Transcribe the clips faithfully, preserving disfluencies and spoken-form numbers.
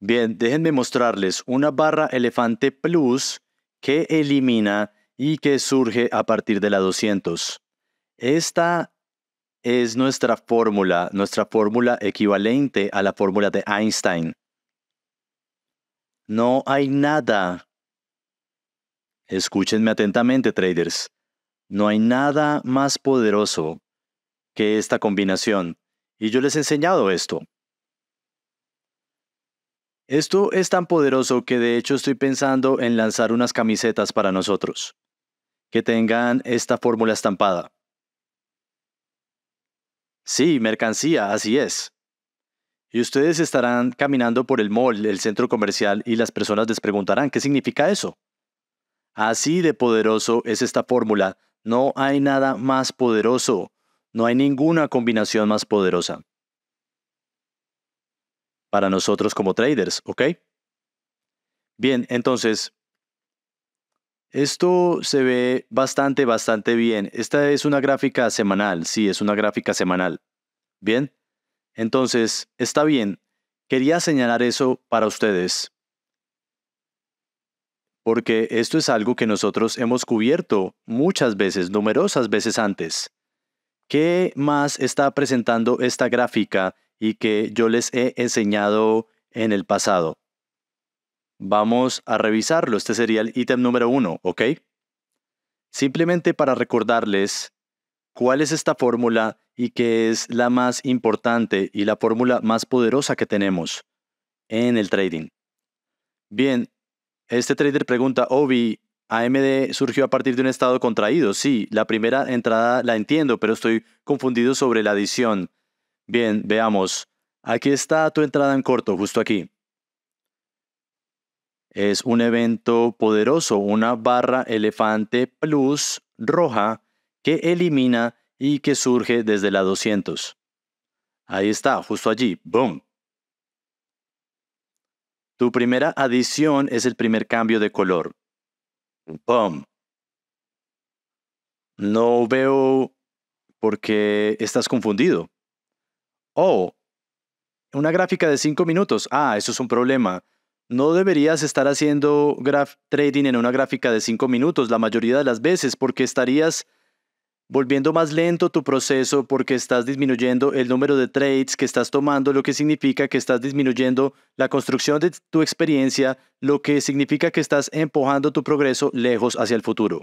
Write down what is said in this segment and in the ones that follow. Bien, déjenme mostrarles una barra Elefante Plus que elimina y que surge a partir de la doscientos. Esta es nuestra fórmula, nuestra fórmula equivalente a la fórmula de Einstein. No hay nada. Escúchenme atentamente, traders. No hay nada más poderoso que esta combinación. Y yo les he enseñado esto. Esto es tan poderoso que de hecho estoy pensando en lanzar unas camisetas para nosotros, que tengan esta fórmula estampada. Sí, mercancía, así es. Y ustedes estarán caminando por el mall, el centro comercial, y las personas les preguntarán, ¿qué significa eso? Así de poderoso es esta fórmula. No hay nada más poderoso. No hay ninguna combinación más poderosa para nosotros como traders, ¿ok? Bien, entonces, esto se ve bastante, bastante bien. Esta es una gráfica semanal, sí, es una gráfica semanal. Bien, entonces, está bien. Quería señalar eso para ustedes, porque esto es algo que nosotros hemos cubierto muchas veces, numerosas veces antes. ¿Qué más está presentando esta gráfica y que yo les he enseñado en el pasado? Vamos a revisarlo. Este sería el ítem número uno, ¿ok? Simplemente para recordarles cuál es esta fórmula y que es la más importante y la fórmula más poderosa que tenemos en el trading. Bien, este trader pregunta, Obi, A M D surgió a partir de un estado contraído. Sí, la primera entrada la entiendo, pero estoy confundido sobre la adición. Bien, veamos. Aquí está tu entrada en corto, justo aquí. Es un evento poderoso, una barra Elefante Plus roja que elimina y que surge desde la doscientos. Ahí está, justo allí. ¡Boom! Tu primera adición es el primer cambio de color. ¡Boom! No veo por qué estás confundido. Oh, una gráfica de cinco minutos. Ah, eso es un problema. No deberías estar haciendo graph trading en una gráfica de cinco minutos la mayoría de las veces, porque estarías volviendo más lento tu proceso, porque estás disminuyendo el número de trades que estás tomando, lo que significa que estás disminuyendo la construcción de tu experiencia, lo que significa que estás empujando tu progreso lejos hacia el futuro.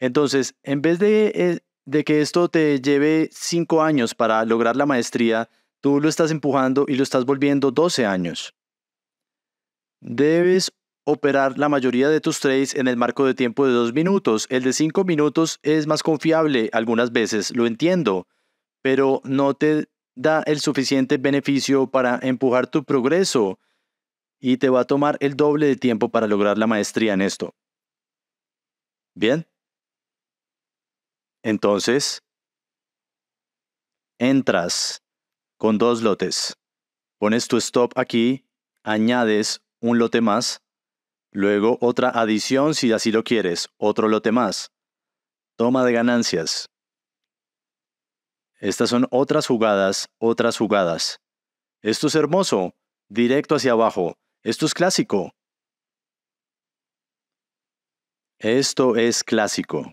Entonces, en vez de... Eh, de que esto te lleve cinco años para lograr la maestría, tú lo estás empujando y lo estás volviendo doce años. Debes operar la mayoría de tus trades en el marco de tiempo de dos minutos. El de cinco minutos es más confiable algunas veces, lo entiendo, pero no te da el suficiente beneficio para empujar tu progreso y te va a tomar el doble de tiempo para lograr la maestría en esto. Bien. Entonces, entras con dos lotes, pones tu stop aquí, añades un lote más, luego otra adición si así lo quieres, otro lote más, toma de ganancias. Estas son otras jugadas, otras jugadas. Esto es hermoso, directo hacia abajo, esto es clásico. Esto es clásico.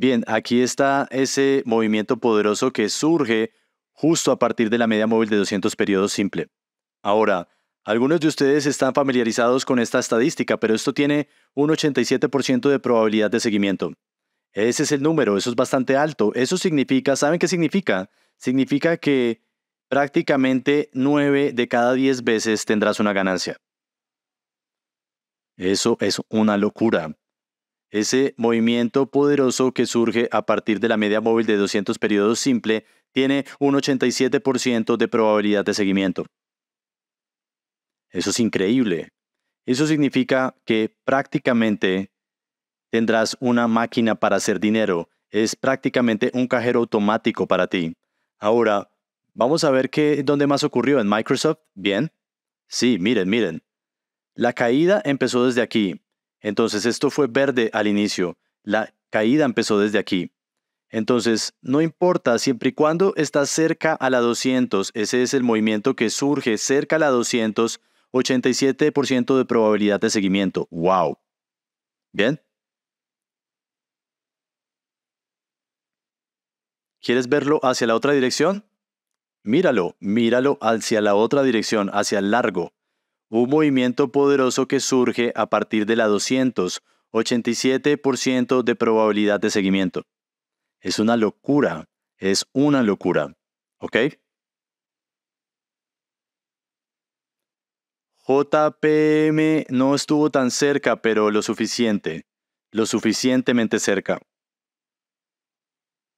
Bien, aquí está ese movimiento poderoso que surge justo a partir de la media móvil de doscientos periodos simple. Ahora, algunos de ustedes están familiarizados con esta estadística, pero esto tiene un ochenta y siete por ciento de probabilidad de seguimiento. Ese es el número, eso es bastante alto. Eso significa, ¿saben qué significa? Significa que prácticamente nueve de cada diez veces tendrás una ganancia. Eso es una locura. Ese movimiento poderoso que surge a partir de la media móvil de doscientos periodos simple tiene un ochenta y siete por ciento de probabilidad de seguimiento. Eso es increíble. Eso significa que prácticamente tendrás una máquina para hacer dinero. Es prácticamente un cajero automático para ti. Ahora, vamos a ver qué, dónde más ocurrió en Microsoft. Bien. Sí, miren, miren. La caída empezó desde aquí. Entonces, esto fue verde al inicio. La caída empezó desde aquí. Entonces, no importa siempre y cuando estás cerca a la doscientos, ese es el movimiento que surge cerca a la doscientos, ochenta y siete por ciento de probabilidad de seguimiento. ¡Wow! ¿Bien? ¿Quieres verlo hacia la otra dirección? Míralo, míralo hacia la otra dirección, hacia el largo. Un movimiento poderoso que surge a partir de la doscientos, ochenta y siete por ciento de probabilidad de seguimiento. Es una locura, es una locura, ¿ok? J P M no estuvo tan cerca, pero lo suficiente, lo suficientemente cerca.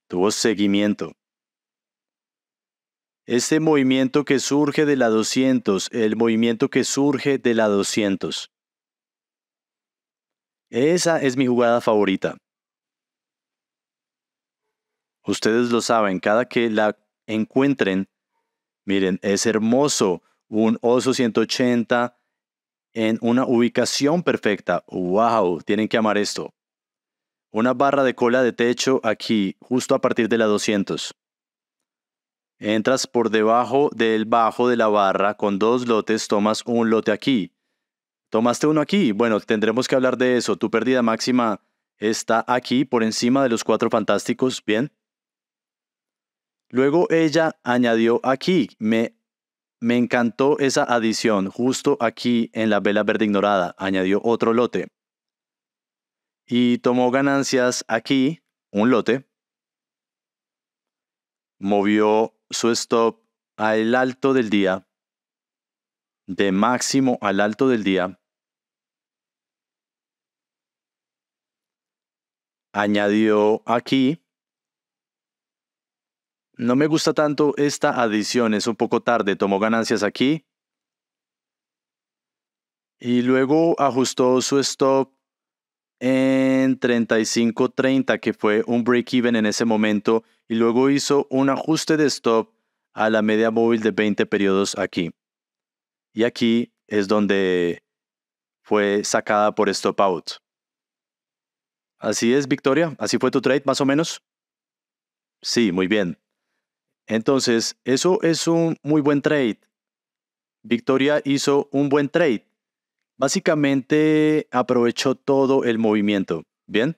Tuvo seguimiento. Este movimiento que surge de la doscientos, el movimiento que surge de la doscientos. Esa es mi jugada favorita. Ustedes lo saben, cada que la encuentren, miren, es hermoso, un oso ciento ochenta en una ubicación perfecta. ¡Wow! Tienen que amar esto. Una barra de cola de techo aquí, justo a partir de la doscientos. Entras por debajo del bajo de la barra con dos lotes, tomas un lote aquí. Tomaste uno aquí, bueno, tendremos que hablar de eso. Tu pérdida máxima está aquí, por encima de los cuatro fantásticos, ¿bien? Luego ella añadió aquí, me, me encantó esa adición, justo aquí en la vela verde ignorada, añadió otro lote. Y tomó ganancias aquí, un lote. Movió su stop al alto del día, de máximo al alto del día. Añadió aquí. No me gusta tanto esta adición, es un poco tarde. Tomó ganancias aquí. Y luego ajustó su stop en treinta y cinco treinta, que fue un break-even en ese momento. Y luego hizo un ajuste de stop a la media móvil de veinte periodos aquí. Y aquí es donde fue sacada por stop out. Así es, Victoria. ¿Así fue tu trade, más o menos? Sí, muy bien. Entonces, eso es un muy buen trade. Victoria hizo un buen trade. Básicamente, aprovechó todo el movimiento. ¿Bien?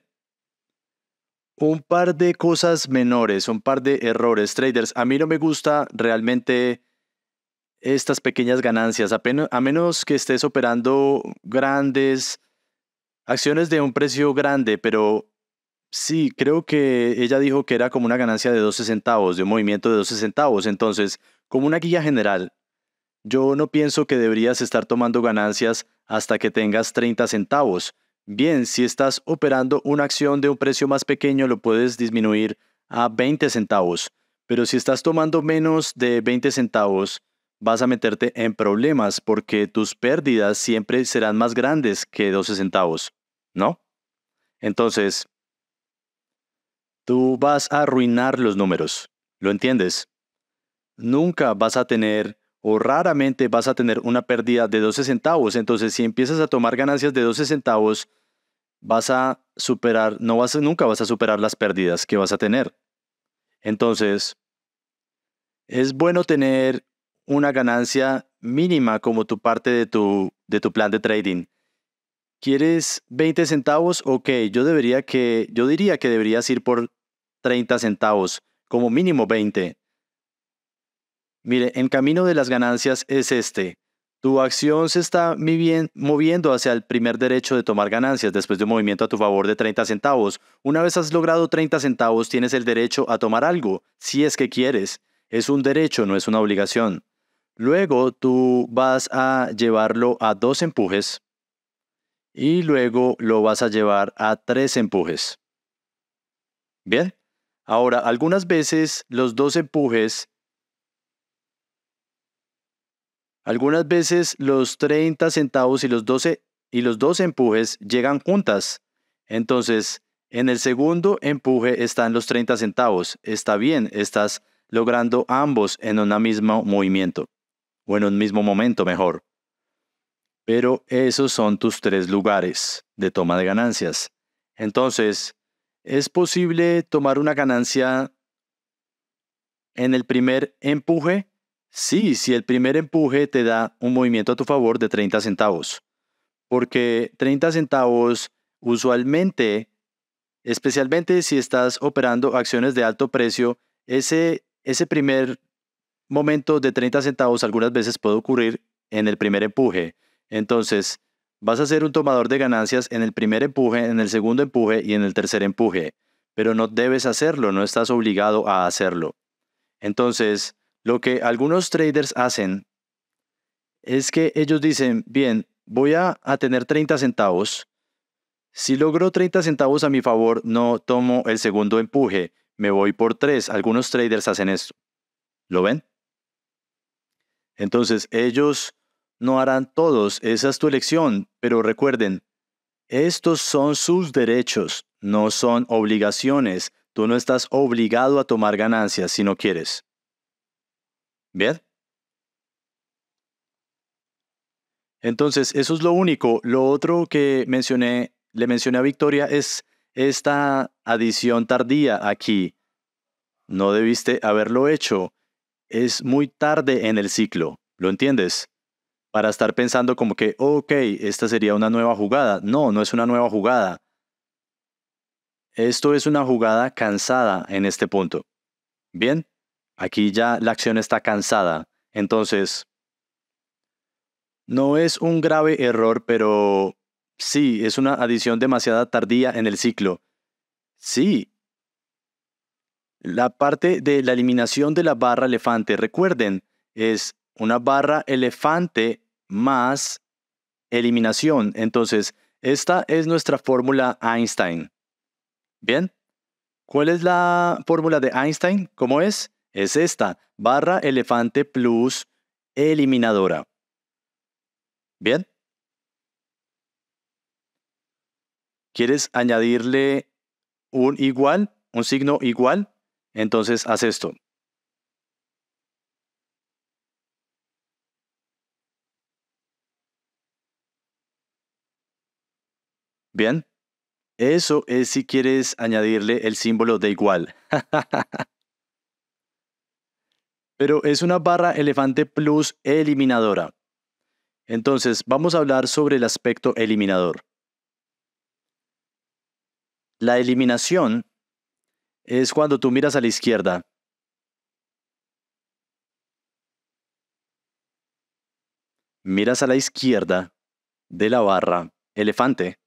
Un par de cosas menores, un par de errores. Traders, a mí no me gusta realmente estas pequeñas ganancias. Apenas, a menos que estés operando grandes acciones de un precio grande, pero sí, creo que ella dijo que era como una ganancia de doce centavos, de un movimiento de doce centavos. Entonces, como una guía general, yo no pienso que deberías estar tomando ganancias hasta que tengas treinta centavos. Bien, si estás operando una acción de un precio más pequeño, lo puedes disminuir a veinte centavos. Pero si estás tomando menos de veinte centavos, vas a meterte en problemas porque tus pérdidas siempre serán más grandes que doce centavos, ¿no? Entonces, tú vas a arruinar los números, ¿lo entiendes? Nunca vas a tener o raramente vas a tener una pérdida de doce centavos. Entonces, si empiezas a tomar ganancias de doce centavos, vas a superar, no vas, nunca vas a superar las pérdidas que vas a tener. Entonces, es bueno tener una ganancia mínima como tu parte de tu, de tu plan de trading. ¿Quieres veinte centavos? Ok, yo, debería que, yo diría que deberías ir por treinta centavos, como mínimo veinte. Mire, el camino de las ganancias es este. Tu acción se está moviendo hacia el primer derecho de tomar ganancias después de un movimiento a tu favor de treinta centavos. Una vez has logrado treinta centavos, tienes el derecho a tomar algo, si es que quieres. Es un derecho, no es una obligación. Luego tú vas a llevarlo a dos empujes y luego lo vas a llevar a tres empujes. Bien. Ahora, algunas veces los dos empujes, algunas veces los treinta centavos y los doce y los doce empujes llegan juntas. Entonces, en el segundo empuje están los treinta centavos. Está bien, estás logrando ambos en un mismo movimiento, o en un mismo momento mejor. Pero esos son tus tres lugares de toma de ganancias. Entonces, Es posible tomar una ganancia en el primer empuje. Sí, si el primer empuje te da un movimiento a tu favor de treinta centavos, porque treinta centavos usualmente, especialmente si estás operando acciones de alto precio, ese, ese primer momento de treinta centavos algunas veces puede ocurrir en el primer empuje. Entonces, vas a ser un tomador de ganancias en el primer empuje, en el segundo empuje y en el tercer empuje, pero no debes hacerlo, no estás obligado a hacerlo. Entonces, lo que algunos traders hacen es que ellos dicen, bien, voy a, a tener treinta centavos. Si logro treinta centavos a mi favor, no tomo el segundo empuje, me voy por tres. Algunos traders hacen esto. ¿Lo ven? Entonces, ellos no harán todos, esa es tu elección, pero recuerden, estos son sus derechos, no son obligaciones. Tú no estás obligado a tomar ganancias si no quieres. ¿Bien? Entonces, eso es lo único. Lo otro que mencioné, le mencioné a Victoria, es esta adición tardía aquí. No debiste haberlo hecho. Es muy tarde en el ciclo, ¿lo entiendes? Para estar pensando como que, ok, esta sería una nueva jugada. No, no es una nueva jugada. Esto es una jugada cansada en este punto. Bien, aquí ya la acción está cansada. Entonces, no es un grave error, pero sí, es una adición demasiado tardía en el ciclo. Sí. La parte de la eliminación de la barra elefante, recuerden, es una barra elefante más eliminación. Entonces, esta es nuestra fórmula Einstein. ¿Bien? ¿Cuál es la fórmula de Einstein? ¿Cómo es? Es esta, barra elefante plus eliminadora. ¿Bien? ¿Quieres añadirle un igual, un signo igual? Entonces, haz esto. Bien, eso es si quieres añadirle el símbolo de igual. Pero es una barra elefante plus eliminadora. Entonces, vamos a hablar sobre el aspecto eliminador. La eliminación es cuando tú miras a la izquierda. Miras a la izquierda de la barra elefante.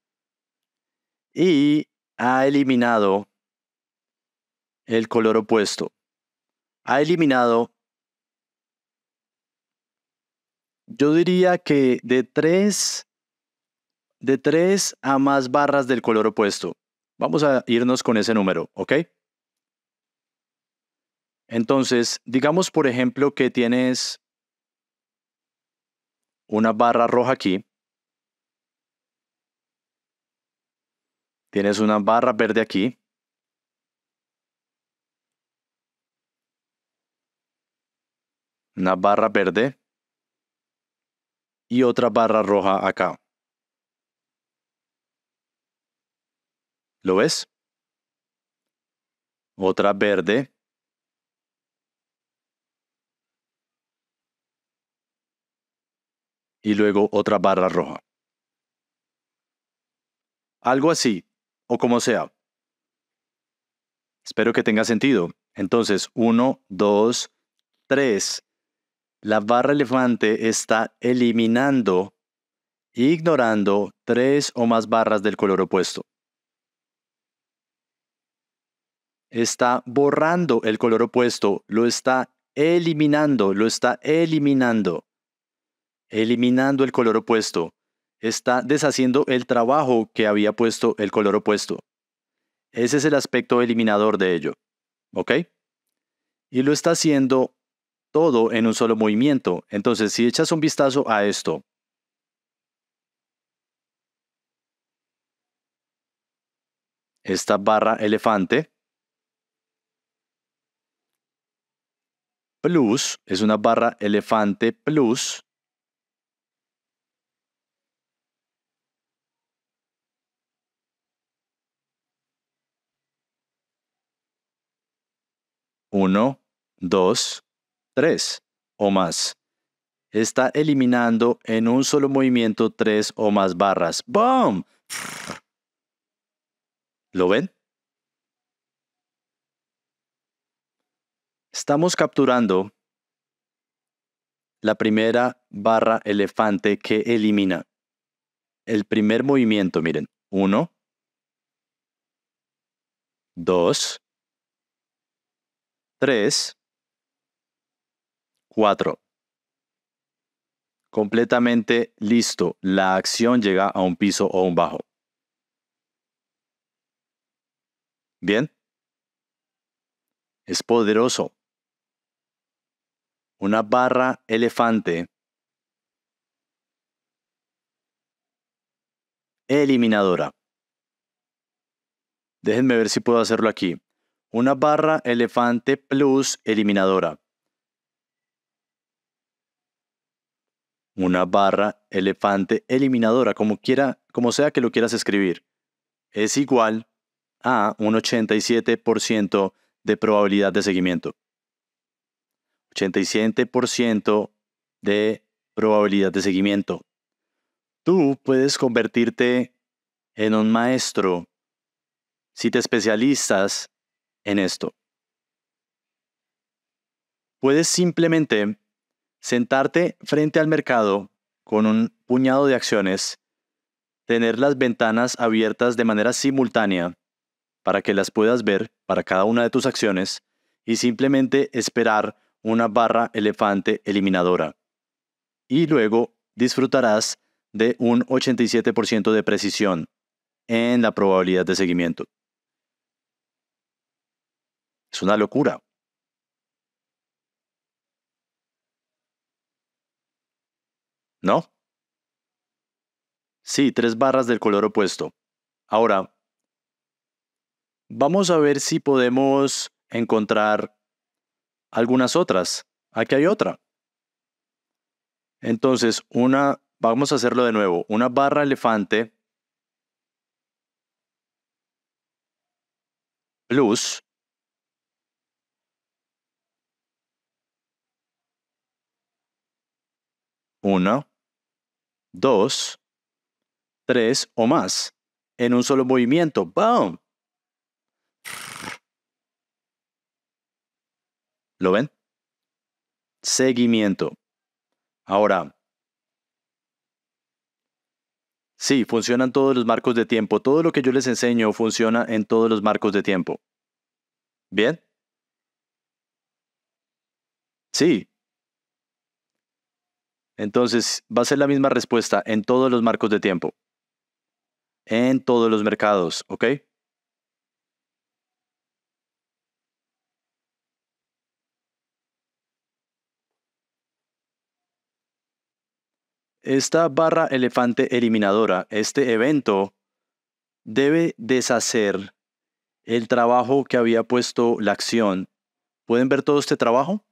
Y ha eliminado el color opuesto. Ha eliminado, yo diría que de tres, de tres a más barras del color opuesto. Vamos a irnos con ese número, ¿ok? Entonces, digamos por ejemplo que tienes una barra roja aquí. Tienes una barra verde aquí. Una barra verde. Y otra barra roja acá. ¿Lo ves? Otra verde. Y luego otra barra roja. Algo así. O como sea. Espero que tenga sentido. Entonces, uno, dos, tres. La barra elefante está eliminando, ignorando tres o más barras del color opuesto. Está borrando el color opuesto, lo está eliminando, lo está eliminando. Eliminando el color opuesto. Está deshaciendo el trabajo que había puesto el color opuesto. Ese es el aspecto eliminador de ello. ¿Ok? Y lo está haciendo todo en un solo movimiento. Entonces, si echas un vistazo a esto. Esta barra elefante. Plus. Es una barra elefante plus. uno, dos, tres o más. Está eliminando en un solo movimiento tres o más barras. ¡Bum! ¿Lo ven? Estamos capturando la primera barra elefante que elimina el primer movimiento. Miren, uno, dos, tres, cuatro. Completamente listo. La acción llega a un piso o un bajo. Bien. Es poderoso. Una barra elefante eliminadora. Déjenme ver si puedo hacerlo aquí. Una barra elefante plus eliminadora. Una barra elefante eliminadora, como quiera, como sea que lo quieras escribir, es igual a un ochenta y siete por ciento de probabilidad de seguimiento. ochenta y siete por ciento de probabilidad de seguimiento. Tú puedes convertirte en un maestro si te especializas en esto. Puedes simplemente sentarte frente al mercado con un puñado de acciones, tener las ventanas abiertas de manera simultánea para que las puedas ver para cada una de tus acciones y simplemente esperar una barra elefante eliminadora. Y luego disfrutarás de un ochenta y siete por ciento de precisión en la probabilidad de seguimiento. Es una locura. ¿No? Sí, tres barras del color opuesto. Ahora, vamos a ver si podemos encontrar algunas otras. Aquí hay otra. Entonces, una, vamos a hacerlo de nuevo. Una barra elefante plus uno, dos, tres o más en un solo movimiento. ¡Bum! ¿Lo ven? Seguimiento. Ahora, sí, funcionan todos los marcos de tiempo. Todo lo que yo les enseño funciona en todos los marcos de tiempo. ¿Bien? Sí. Entonces, va a ser la misma respuesta en todos los marcos de tiempo. En todos los mercados, ¿ok? Esta barra elefante eliminadora, este evento, debe deshacer el trabajo que había puesto la acción. ¿Pueden ver todo este trabajo?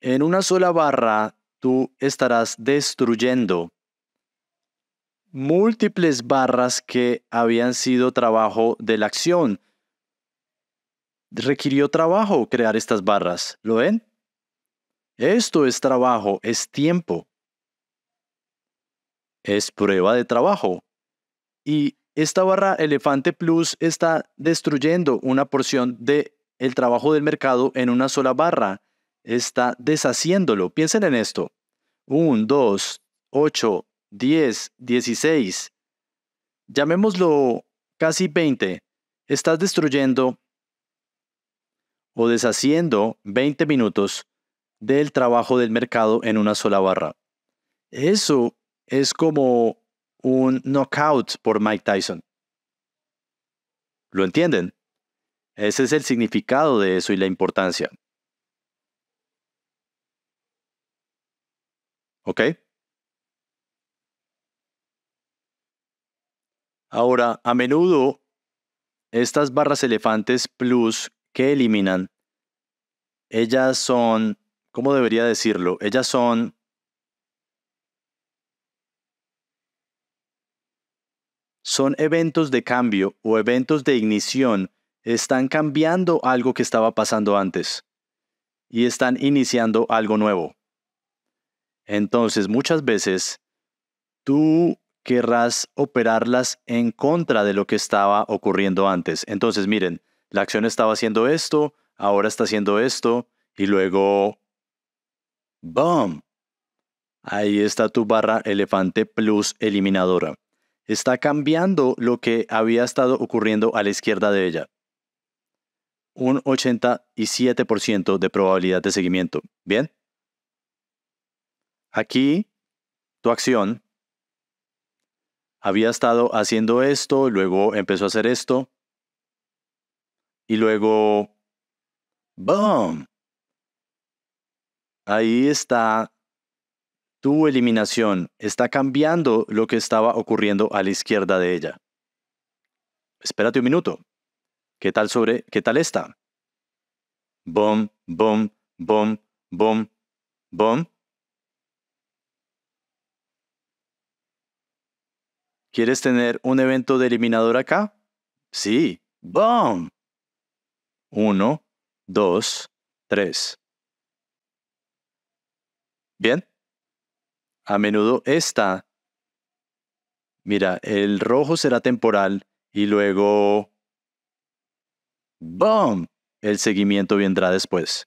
En una sola barra, tú estarás destruyendo múltiples barras que habían sido trabajo de la acción. Requirió trabajo crear estas barras. ¿Lo ven? Esto es trabajo, es tiempo. Es prueba de trabajo. Y esta barra elefante plus está destruyendo una porción del trabajo del mercado en una sola barra. Está deshaciéndolo. Piensen en esto. uno, dos, ocho, diez, dieciséis. Llamémoslo casi veinte. Estás destruyendo o deshaciendo veinte minutos del trabajo del mercado en una sola barra. Eso es como un knockout por Mike Tyson. ¿Lo entienden? Ese es el significado de eso y la importancia. ¿Ok? Ahora, a menudo, estas barras elefantes plus que eliminan, ellas son, ¿cómo debería decirlo? Ellas son son eventos de cambio o eventos de ignición Están cambiando algo que estaba pasando antes y están iniciando algo nuevo. Entonces, muchas veces, tú querrás operarlas en contra de lo que estaba ocurriendo antes. Entonces, miren, la acción estaba haciendo esto, ahora está haciendo esto, y luego, ¡bum! Ahí está tu barra Elefante Plus eliminadora. Está cambiando lo que había estado ocurriendo a la izquierda de ella. Un ochenta y siete por ciento de probabilidad de seguimiento. ¿Bien? Aquí, tu acción había estado haciendo esto, luego empezó a hacer esto, y luego, ¡bum! Ahí está tu eliminación. Está cambiando lo que estaba ocurriendo a la izquierda de ella. Espérate un minuto. ¿Qué tal sobre, qué tal esta? Boom, boom, boom, boom, boom. ¿Quieres tener un evento de eliminador acá? Sí. Boom. Uno, dos, tres. Bien. A menudo esta, mira, el rojo será temporal y luego, ¡bum! El seguimiento vendrá después.